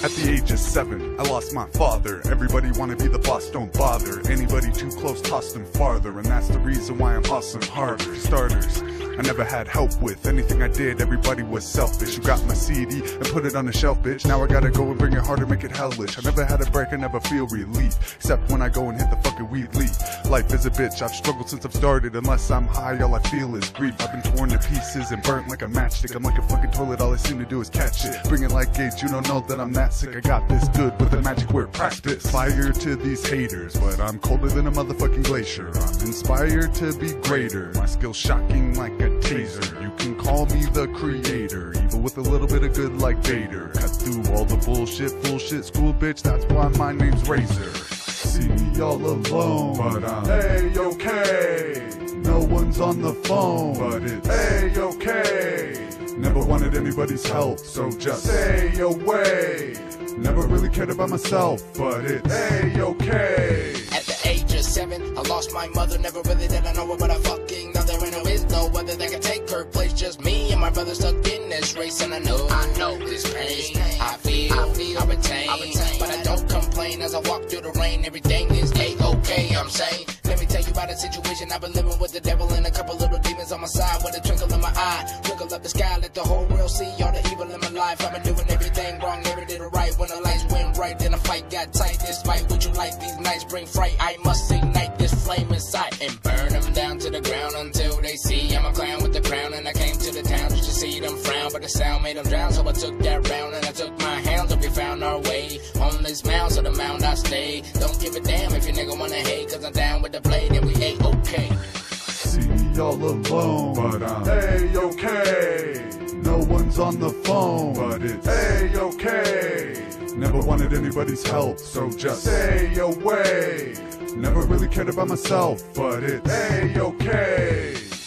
At the age of 7, I lost my father. Everybody wanna be the boss, don't bother. Anybody too close, toss them farther. And that's the reason why I'm hustling harder. For starters, I never had help with anything I did, everybody was selfish. You got my CD and put it on the shelf, bitch. Now I gotta go and bring it harder, make it hellish. I never had a break, I never feel relief, except when I go and hit the fucking weed leaf. Life is a bitch, I've struggled since I've started. Unless I'm high, all I feel is grief. I've been torn to pieces and burnt like a matchstick. I'm like a fucking toilet, all I seem to do is catch it. Bring it like Gage, you don't know that I'm that sick. I got this good with the magic word practice. Fire to these haters, but I'm colder than a motherfucking glacier. I'm inspired to be greater, my skill's shocking like a taser. You can call me the creator, even with a little bit of good like Vader. Cut through all the bullshit, full shit school bitch, that's why my name's Razor. See me all alone, but I'm AOK. No one's on the phone, but it's AOK. Never wanted anybody's help, so just stay away. Never really cared about myself, but it's AOK. At the age of 7, I lost my mother. Never really did I know her, but I fucking know there ain't no is no whether they can take her place. Just me and my brother stuck in this race, and I know this pain. I feel, I retain, but I don't complain as I walk through the rain. Everything is A-OK, I'm saying. Let me tell you about a situation I've been living with the devil and a couple little demons on my side with a twinkle in my eye. Twinkle up the sky, let the whole world see all the evil in my life. I've been doing everything wrong, never did it right. When the lights went bright, then the fight got tight. This fight, would you like these nights bring fright? I must ignite this flame inside and burn them down to the ground until they see I'm a clown with the crown. And I came to the town just to see them frown, but the sound made them drown, so I took that round and I took my hounds. Up we found our way on this mound, so the mound I stay. Don't give a damn if your nigga wanna hate, cause I'm down with the blade and we ain't okay. See me all alone, but I'm A-OK. No one's on the phone, but it's A-OK. Never wanted anybody's help, so just stay away. Never really cared about myself, but it's A-OK.